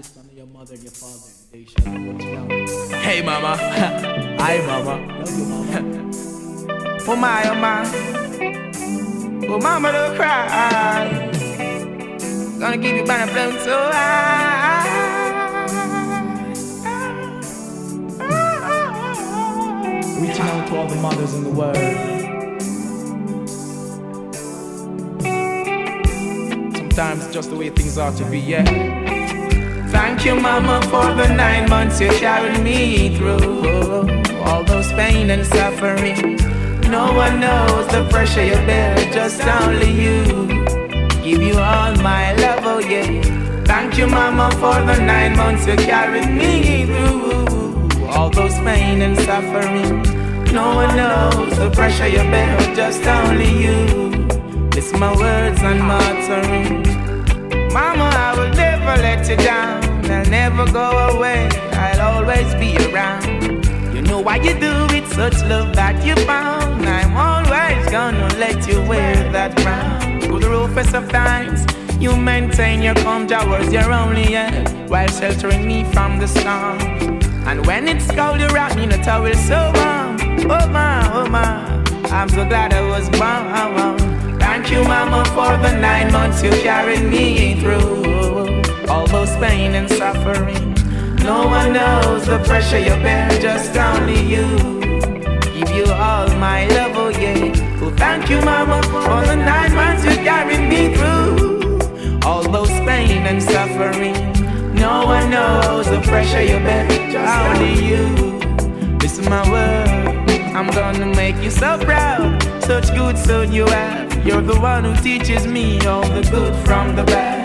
Please honor your mother and your father, they shall watch you out. Hey mama, hi mama. Love you mama. Oh my, oh my. Oh mama, don't cry. Gonna keep you by the flame so high. Reaching out to all the mothers in the world. Sometimes just the way things ought to be, yeah. Thank you, mama, for the 9 months you carried me through all those pain and suffering. No one knows the pressure you bear, just only you. Give you all my love, oh yeah. Thank you, mama, for the 9 months you carried me through all those pain and suffering. No one knows the pressure you bear, just only you. It's my words and my muttering. Mama, I will never let you down. I'll never go away, I'll always be around. You know why you do it, such love that you found. I'm always gonna let you wear that crown. Through the roughest of times, you maintain your calm. Jah was your only end, while sheltering me from the storm. And when it's cold, you wrap me in a towel so warm. Oh my, oh my, I'm so glad I was born. Thank you, mama, for the 9 months you carried me through all those pain and suffering. No one knows the pressure you bear, just only you. Give you all my love, oh yeah. Well, thank you, mama, for the 9 months you carried me through all those pain and suffering. No one knows the pressure you bear, just only you. This is my word, I'm gonna make you so proud. Such good soul you have. You're the one who teaches me all the good from the bad.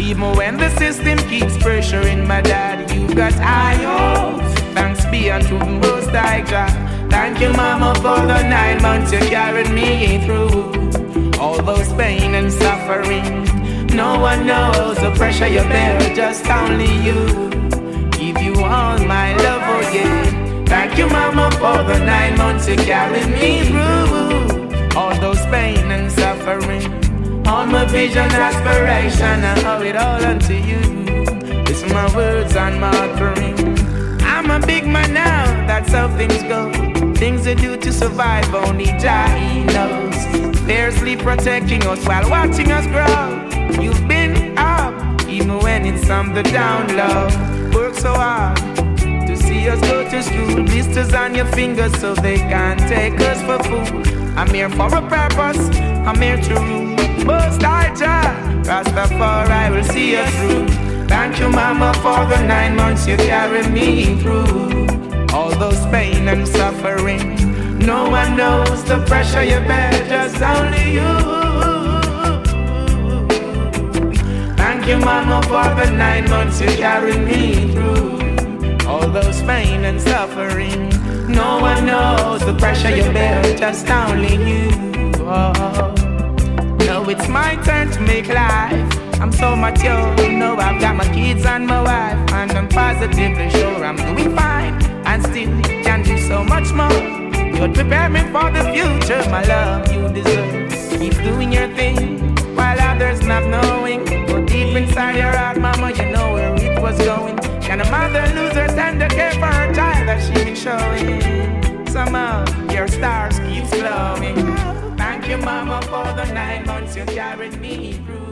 Even when the system keeps pressuring my dad, you've got high hopes. Thanks be unto the Most High Jah. Thank you, mama, for the 9 months you carried me through all those pain and suffering. No one knows the pressure you bear, just only you. Give you all my love, oh yeah. Thank you, mama, for the 9 months you carried me through all those pain and suffering. All my vision, aspiration, I owe it all unto you. It's my words and my offering. I'm a big man now, that's how things go. Things I do to survive, only Jah He knows. Fiercely protecting us while watching us grow. You've been up, even when it's on the down low. Work so hard to see us go to school. Blisters on your fingers so they can't take us for food. I'm here for a purpose, I'm here to rule. Most High Jah, Rastafari will see us through. Thank you, mama, for the 9 months you carried me through all those pain and suffering. No one knows the pressure you bear, just only you. Thank you, mama, for the 9 months you carried me through all those pain and suffering. No one knows the pressure you bear, just only you. Oh. Now it's my turn to make life. I'm so much mature, know I've got my kids and my wife. And I'm positively sure I'm doing fine. And still can do so much more. God prepare me for the future, my love, you deserve. Keep doing your thing, while others not knowing. But deep inside your heart, mama, you know where it was going. Can a mother lose her tender care for her child that she been showing? Somehow your stars keeps glowing. Thank you, mama, for the 9 months you carried me through.